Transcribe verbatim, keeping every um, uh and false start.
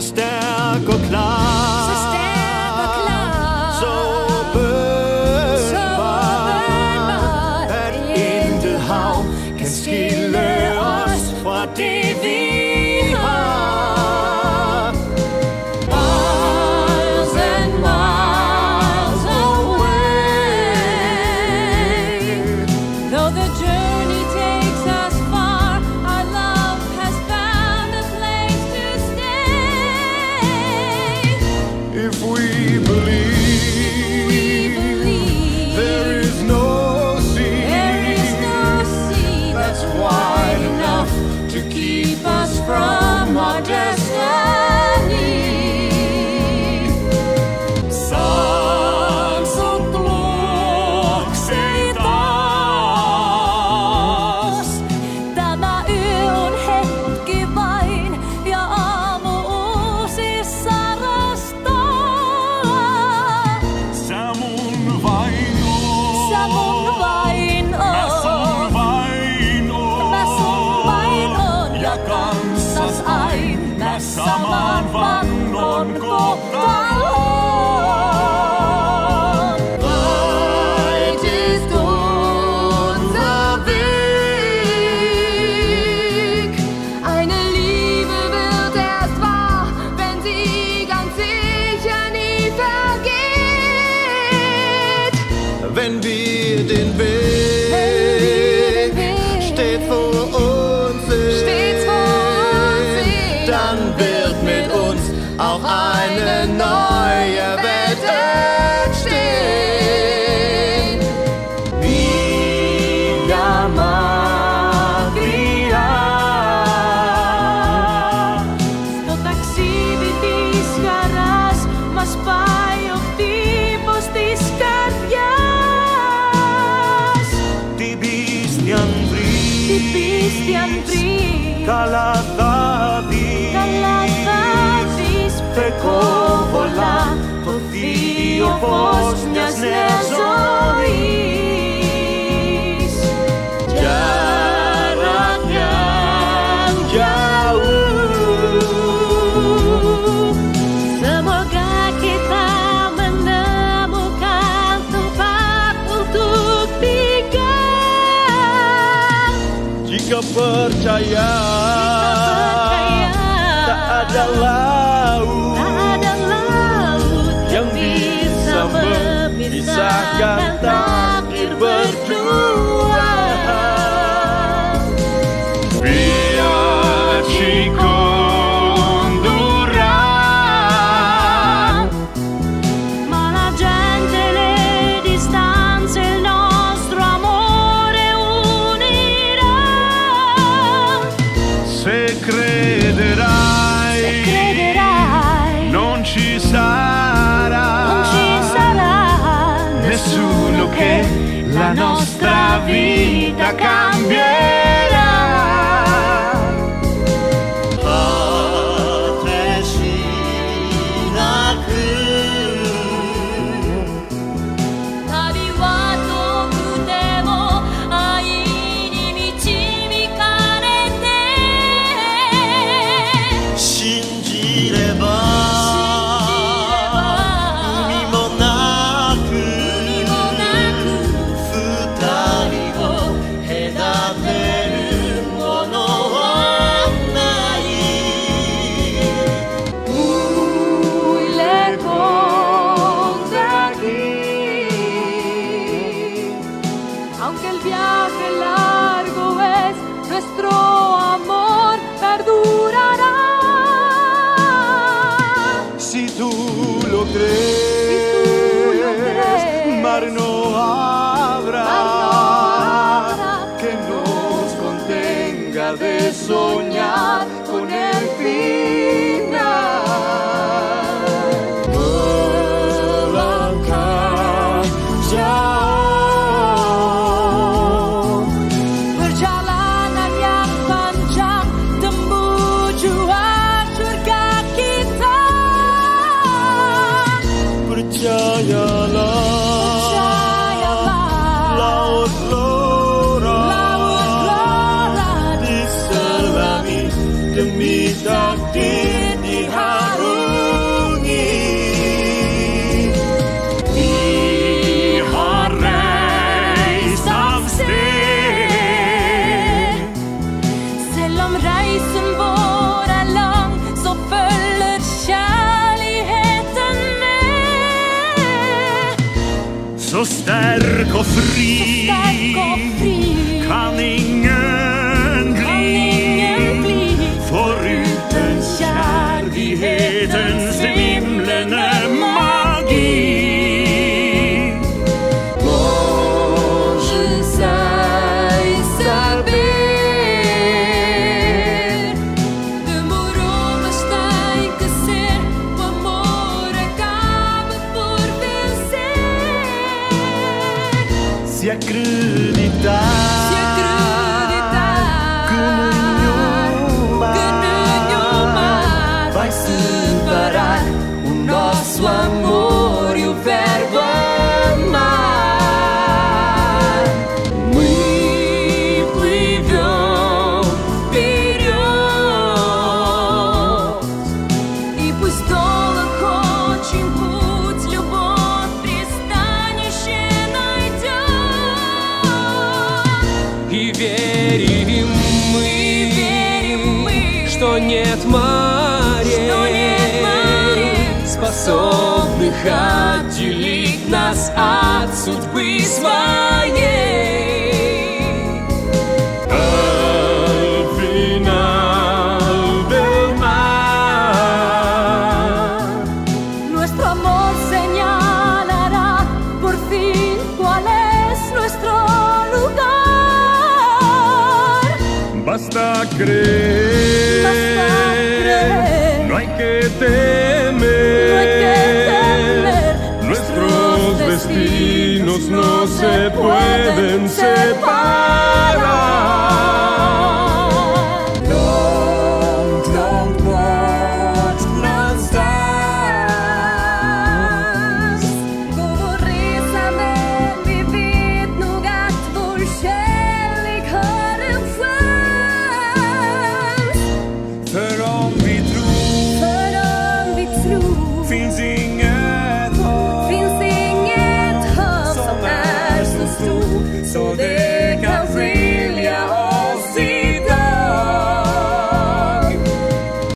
Stärke klar, so Stärke klar, so bønvar, at intet hav kan skille os fra det vi har. Miles and miles away, though the journey takes us far, our love has found a place to stay. If we believe, we believe there is no sea, there is no sea that's wide enough to keep us from our destiny. Sans og glok seg das, tämä yö on hetki vain ja aamu uusi sarasta. Sä mun vain oot, sä mun vain oot, mä sun vain oot, mä sun vain oot, ja kanssas ain mä saman vannon kohtaloon. Weit ist unser Weg, eine Liebe wird erst wahr, wenn sie ganz sicher nie vergeht. Wenn wir den Weg, steht vor uns steht, dann wird mit uns auch eine neue Welt entstehen. Via Maria, στο ταξίδι της χαράς μας πάει ο χτύπος της καρδιάς. Την πίστη αν βρεις, Την πίστη αν βρεις, καλά θα δεις, καλά θα δεις, φεκόβολα το θείο φως μιας νέας ζωής. Γιαραγιάν, γιαού, semoga kita menemukan tempat untuk tinggal. Jika percaya, tak ada laut, tak ada laut yang bisa memisahkan takdir berdua. Viaci con Duran, ma la gente, le distanze, il nostro amore unirà. Se crederai, se crederai, non ci sarà, non ci sarà nessuno che la nostra vita cambierà. Aunque el viaje largo es, nuestro amor perdurará. Si tú lo crees, mar no habrá que nos contenga de soñar con el final. Melangkah jauh, sterk og fri, kan ingen bli, foruten kjærlighetens svimlende magi. Mange seg server, de morome steike ser, på måre gavet for vel ser. Se acreditar o amor e o verbo amar. Мы плывем вперед, и пусть долг очень путь, любовь пристанище найдет. И верим мы, и верим мы, что нет моря, способных отделить нас от судьбы своей. Al final del mar, nuestro amor señalará por fin cuál es nuestro lugar. Basta creer, basta creer, no hay que temer. Nuestros destinos no se pueden separar.